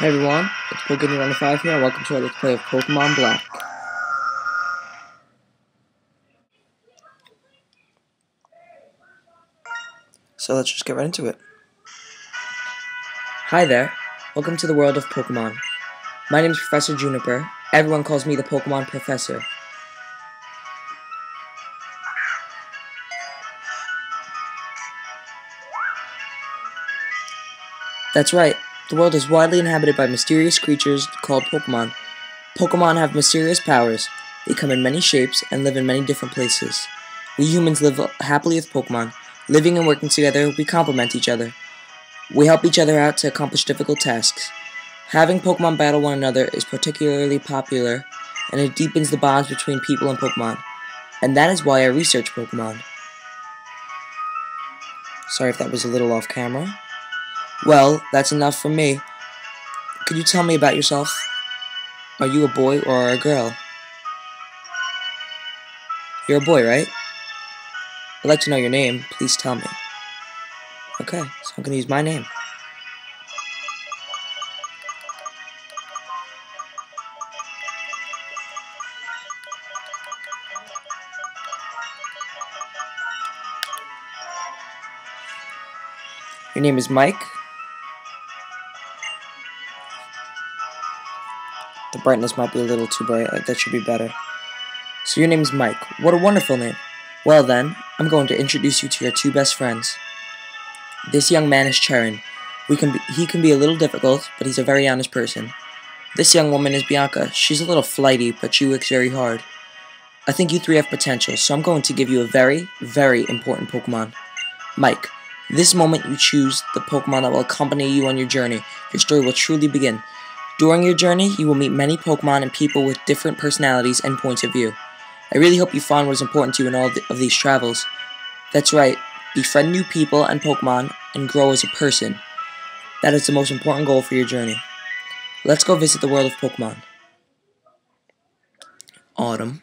Hey everyone, it's pokehuunter95 here, and welcome to our Let's Play of Pokémon Black. So let's just get right into it. Hi there, welcome to the world of Pokémon. My name is Professor Juniper, everyone calls me the Pokémon Professor. That's right. The world is widely inhabited by mysterious creatures called Pokémon. Pokémon have mysterious powers. They come in many shapes and live in many different places. We humans live happily with Pokémon. Living and working together, we complement each other. We help each other out to accomplish difficult tasks. Having Pokémon battle one another is particularly popular, and it deepens the bonds between people and Pokémon. And that is why I research Pokémon. Sorry if that was a little off camera. Well, that's enough for me. Could you tell me about yourself? Are you a boy or a girl? You're a boy, right? I'd like to know your name. Please tell me. Okay, so I'm gonna use my name. Your name is Mike. The brightness might be a little too bright, that should be better. So your name is Mike. What a wonderful name. Well then, I'm going to introduce you to your two best friends. This young man is Cheren. He can be a little difficult, but he's a very honest person. This young woman is Bianca. She's a little flighty, but she works very hard. I think you three have potential, so I'm going to give you a very, very important Pokemon. Mike. This moment you choose the Pokemon that will accompany you on your journey. Your story will truly begin. During your journey, you will meet many Pokemon and people with different personalities and points of view. I really hope you find what is important to you in all of these travels. That's right, befriend new people and Pokemon, and grow as a person. That is the most important goal for your journey. Let's go visit the world of Pokemon. Autumn.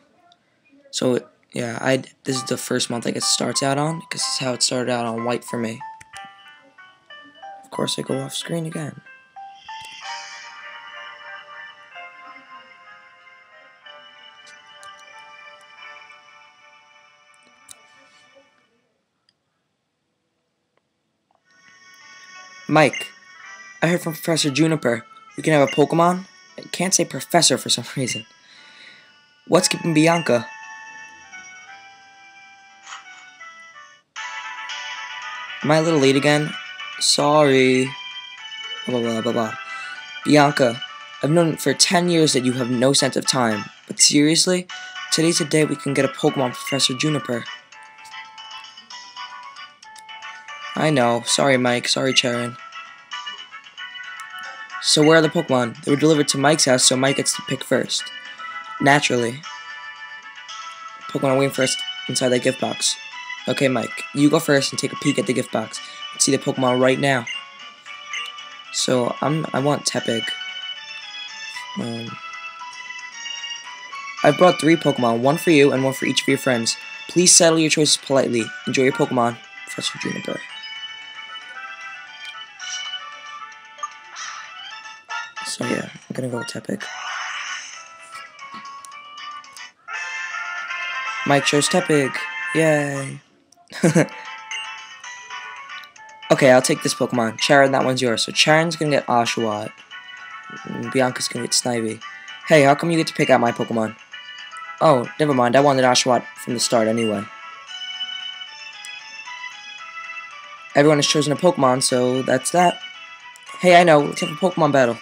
So, yeah, this is the first month I guess it starts out on, because this is how it started out on white for me. Of course I go off screen again. Mike, I heard from Professor Juniper. We can have a Pokemon? I can't say Professor for some reason. What's keeping Bianca? Am I a little late again? Sorry. Blah, blah, blah, blah. Bianca, I've known for 10 years that you have no sense of time. But seriously, today's the day we can get a Pokemon, Professor Juniper. I know. Sorry, Mike. Sorry, Cheren. So where are the Pokemon? They were delivered to Mike's house, so Mike gets to pick first. Naturally. Pokemon are waiting for us inside that gift box. Okay, Mike. You go first and take a peek at the gift box. Let's see the Pokemon right now. So, I want Tepig. I've brought 3 Pokemon. One for you and one for each of your friends. Please settle your choices politely. Enjoy your Pokemon, Professor Juniper. So yeah, I'm gonna go with Tepig. Mike chose Tepig. Yay. Okay, I'll take this Pokemon. Cheren, that one's yours. So Cheren's gonna get Oshawott. Bianca's gonna get Snivy. Hey, how come you get to pick out my Pokemon? Oh, never mind. I wanted Oshawott from the start anyway. Everyone has chosen a Pokemon, so that's that. Hey, I know. Let's have a Pokemon battle.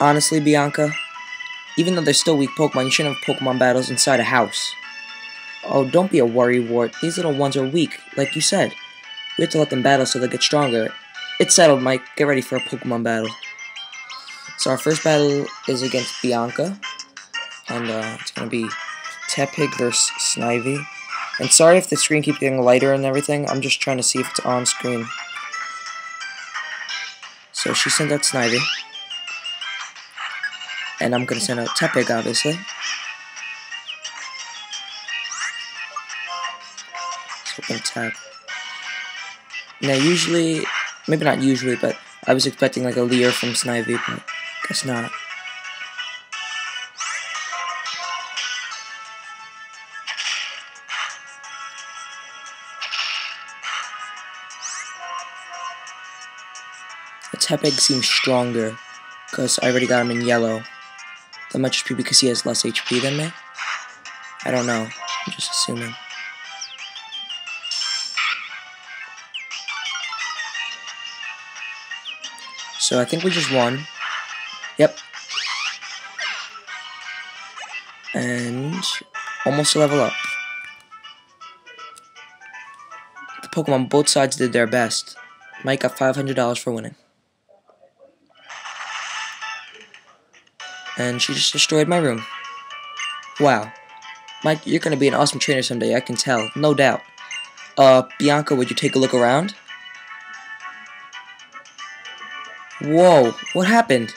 Honestly, Bianca, even though they're still weak Pokemon, you shouldn't have Pokemon battles inside a house. Oh, don't be a worrywart. These little ones are weak, like you said. We have to let them battle so they get stronger. It's settled, Mike. Get ready for a Pokemon battle. So our first battle is against Bianca. And it's going to be Tepig versus Snivy. And sorry if the screen keeps getting lighter and everything. I'm just trying to see if it's on screen. So she sent out Snivy. And I'm going to send out Tepig, obviously. So we're going to tap. Now, usually, maybe not usually, but I was expecting like a Leer from Snivy, but guess not. Tepig seems stronger, because I already got him in yellow. That might just be because he has less HP than me. I don't know. I'm just assuming. So I think we just won. Yep. And almost a level up. The Pokemon both sides did their best. Mike got $500 for winning. And she just destroyed my room. Wow. Mike, you're gonna be an awesome trainer someday, I can tell. No doubt. Bianca, would you take a look around? Whoa, what happened?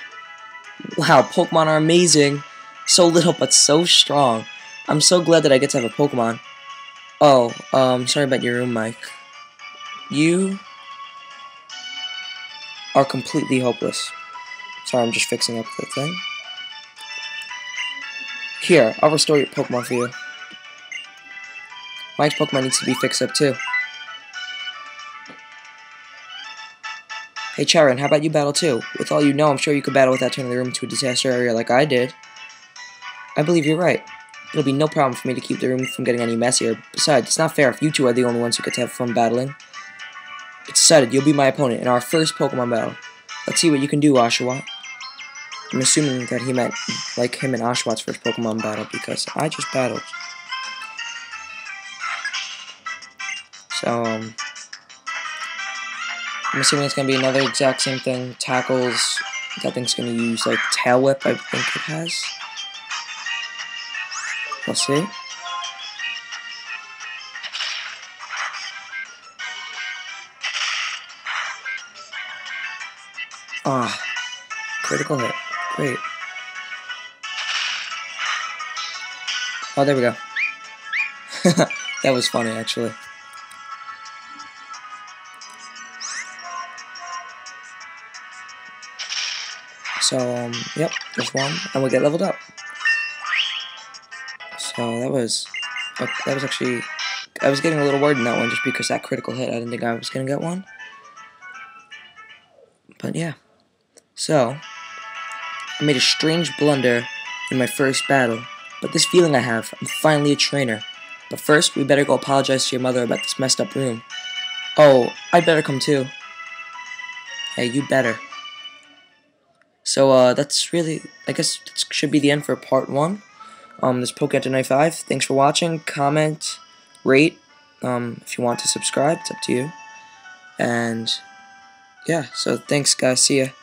Wow, Pokemon are amazing. So little, but so strong. I'm so glad that I get to have a Pokemon. Oh, sorry about your room, Mike. You are completely hopeless. Sorry, I'm just fixing up the thing. Here, I'll restore your Pokemon for you. Mike's Pokemon needs to be fixed up too. Hey Cheren, how about you battle too? With all you know, I'm sure you could battle without turning the room into a disaster area like I did. I believe you're right. It'll be no problem for me to keep the room from getting any messier. Besides, it's not fair if you two are the only ones who get to have fun battling. It's decided, you'll be my opponent in our first Pokemon battle. Let's see what you can do, Oshawott. I'm assuming that he meant, like, him and Oshawott's first Pokemon battle, because I just battled. So, I'm assuming it's going to be another exact same thing. Tackles, that thing's going to use, like, Tail Whip, I think it has. We'll see. Ah, critical hit. Great. Oh, there we go. That was funny, actually. So, yep, there's one, and we get leveled up. So that was actually, I was getting a little worried in that one just because that critical hit. I didn't think I was gonna get one, but yeah. So, I made a strange blunder in my first battle, but this feeling I have, I'm finally a trainer. But first, we better go apologize to your mother about this messed up room. Oh, I'd better come too. Hey, you better. So, that's really, I guess, that should be the end for part 1. This is pokehuunter95. Thanks for watching. Comment, rate, if you want to subscribe, it's up to you. And, yeah, so thanks guys, see ya.